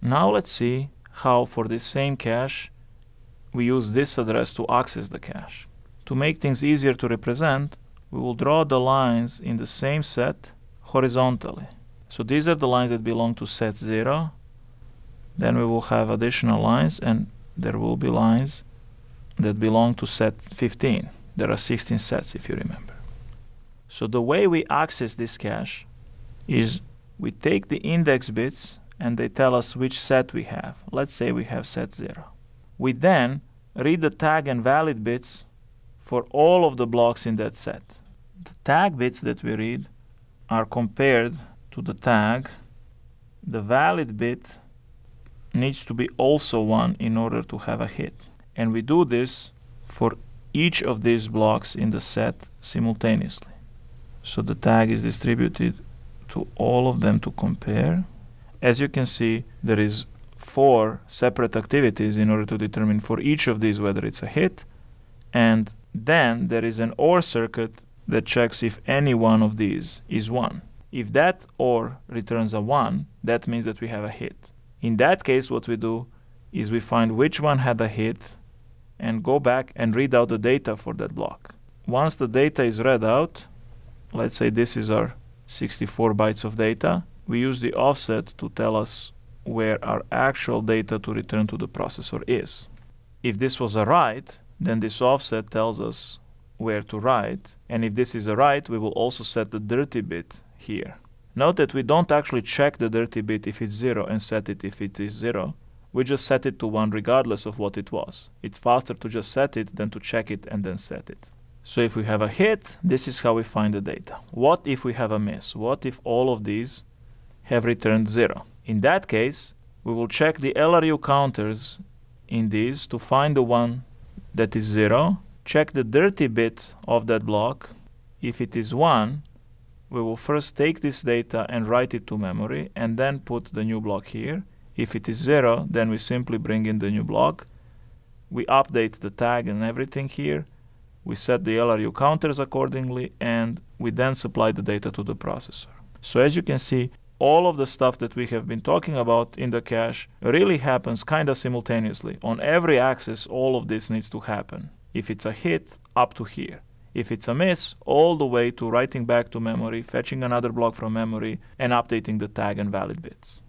Now let's see how for this same cache we use this address to access the cache. To make things easier to represent, we will draw the lines in the same set horizontally. So these are the lines that belong to set 0. Then we will have additional lines, and there will be lines that belong to set 15. There are 16 sets, if you remember. So the way we access this cache is we take the index bits and they tell us which set we have. Let's say we have set 0. We then read the tag and valid bits for all of the blocks in that set. The tag bits that we read are compared to the tag. The valid bit needs to be also 1 in order to have a hit. And we do this for each of these blocks in the set simultaneously. So the tag is distributed to all of them to compare. As you can see, there is 4 separate activities in order to determine for each of these whether it's a hit. And then there is an OR circuit that checks if any one of these is 1. If that OR returns a 1, that means that we have a hit. In that case, what we do is we find which one had a hit and go back and read out the data for that block. Once the data is read out, let's say this is our 64 bytes of data, we use the offset to tell us where our actual data to return to the processor is. If this was a write, then this offset tells us where to write. And if this is a write, we will also set the dirty bit here. Note that we don't actually check the dirty bit if it's 0 and set it if it is 0. We just set it to 1 regardless of what it was. It's faster to just set it than to check it and then set it. So if we have a hit, this is how we find the data. What if we have a miss? What if all of these have returned 0? In that case, we will check the LRU counters in these to find the one that is 0, check the dirty bit of that block. If it is 1, we will first take this data and write it to memory and then put the new block here. If it is 0, then we simply bring in the new block. We update the tag and everything here. We set the LRU counters accordingly, and we then supply the data to the processor. So as you can see, all of the stuff that we have been talking about in the cache really happens kind of simultaneously. On every access, all of this needs to happen. If it's a hit, up to here. If it's a miss, all the way to writing back to memory, fetching another block from memory, and updating the tag and valid bits.